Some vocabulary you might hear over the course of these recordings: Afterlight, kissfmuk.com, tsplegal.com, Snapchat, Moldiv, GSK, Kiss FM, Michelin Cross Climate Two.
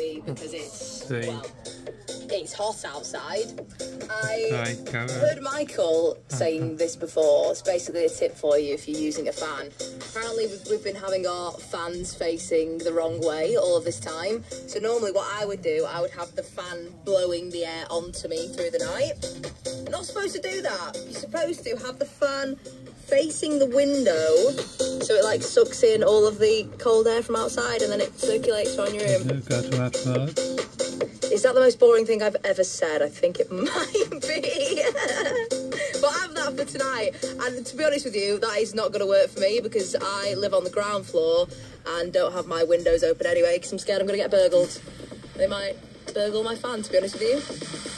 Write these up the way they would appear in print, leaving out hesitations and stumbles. Because it's hot outside. I heard Michael saying this before. It's basically a tip for you if you're using a fan. Apparently we've been having our fans facing the wrong way all of this time. So normally what I would do, I would have the fan blowing the air onto me through the night. You're not supposed to do that. You're supposed to have the fan facing the window, so it like sucks in all of the cold air from outside and then it circulates around your room. Is that the most boring thing I've ever said? I think it might be. But I have that for tonight, and to be honest with you, that is not going to work for me because I live on the ground floor and don't have my windows open anyway because I'm scared I'm going to get burgled. They might burgle my fan, to be honest with you.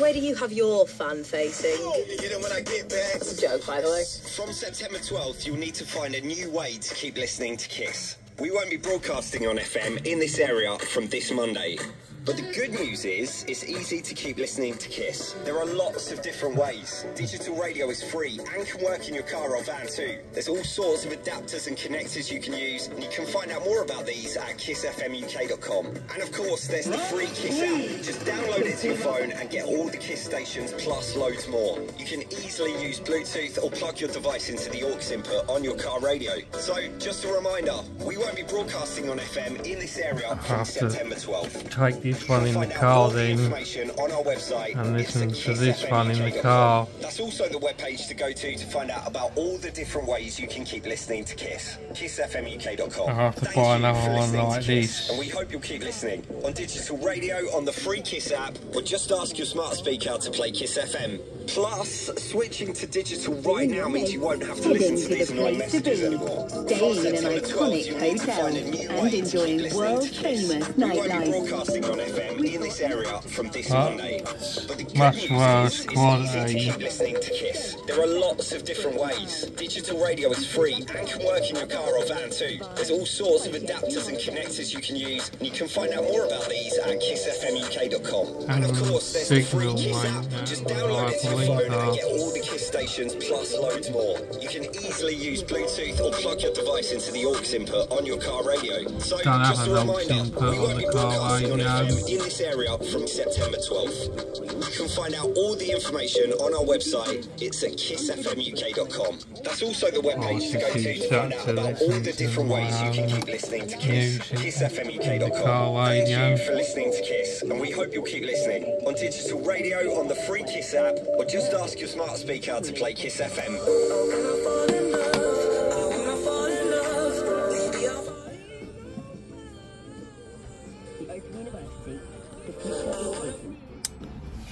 Where do you have your fan facing? You know, when I get back. That's a joke, by the way. From September 12th, you'll need to find a new way to keep listening to KISS. We won't be broadcasting on FM in this area from this Monday. But the good news is, it's easy to keep listening to KISS. There are lots of different ways. Digital radio is free and can work in your car or van too. There's all sorts of adapters and connectors you can use, and you can find out more about these at kissfmuk.com. And of course, there's the free KISS app. Just download it to your phone and get all the KISS stations plus loads more. You can easily use Bluetooth or plug your device into the aux input on your car radio. So, just a reminder, we won't be broadcasting on FM in this area from September 12th. Take this one in the car then, and listen to this one in the car. That's also the webpage to go to find out about all the different ways you can keep listening to KISS. kissfmuk.com. I have to buy another one like this. And we hope you'll keep listening on digital radio, on the free KISS app, or just ask your smart speaker to play KISS FM. Plus, switching to digital right now means you won't have to listen to these annoying messages anymore. Staying in an iconic hotel and enjoying world-famous nightlife. FM in this area from this Monday. But the good news is, it's easy to keep listening to KISS. There are lots of different ways. Digital radio is free and can work in your car or van too. There's all sorts of adapters and connectors you can use, and you can find out more about these at kissfmuk.com. And of course, there's the free KISS app. Just download it to your phone and get all the KISS stations plus loads more. You can easily use Bluetooth or plug your device into the aux input on your car radio. So just a reminder, we won't be broadcasting on FM in this area from September 12th. You can find out all the information on our website. It's at kissfmuk.com. That's also the webpage to go to find out about all the different ways you can keep listening to KISS. kissfmuk.com. Thank you for listening to KISS, and we hope you'll keep listening on digital radio, on the free KISS app, or just ask your smart speaker to play KISS FM.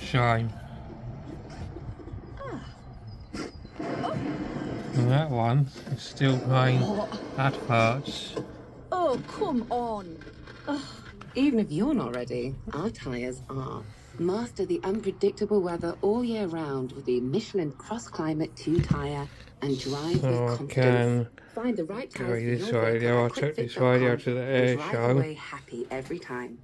Shame. And that one is still playing. That hurts. Oh, come on. Ugh. Even if you're not ready, our tyres are. Master the unpredictable weather all year round with the Michelin Cross Climate 2 tyre and drive with confidence. Find the right tyre. I took this radio to the air show. Drive away happy every time.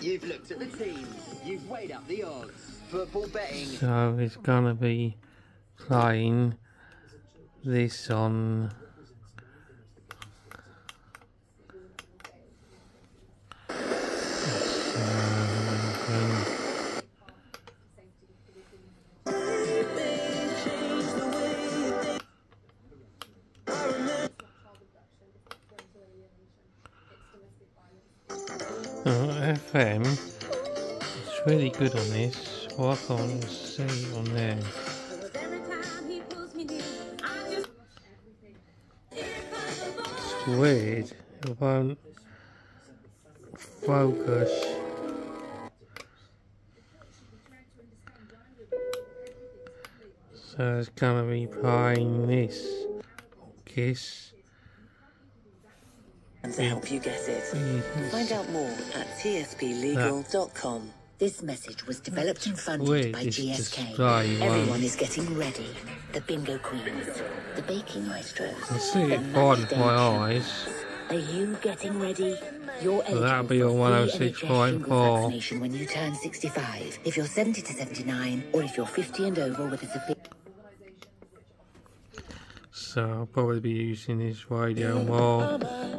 You've looked at the teams, you've weighed up the odds, football betting. So it's gonna be playing this on FM. It's really good on this. What I thought was C on there. It's weird. It won't focus. So it's gonna be playing this or KISS. To help you get it. Find out more at tsplegal.com. This message was developed and funded by GSK. Everyone is getting ready. The bingo queens, the baking maestros. I see it part of my eyes. Are you getting ready? That'll be on 106.4. When you turn 65, if you're 70 to 79, or if you're 50 and over with a So I'll probably be using this radio more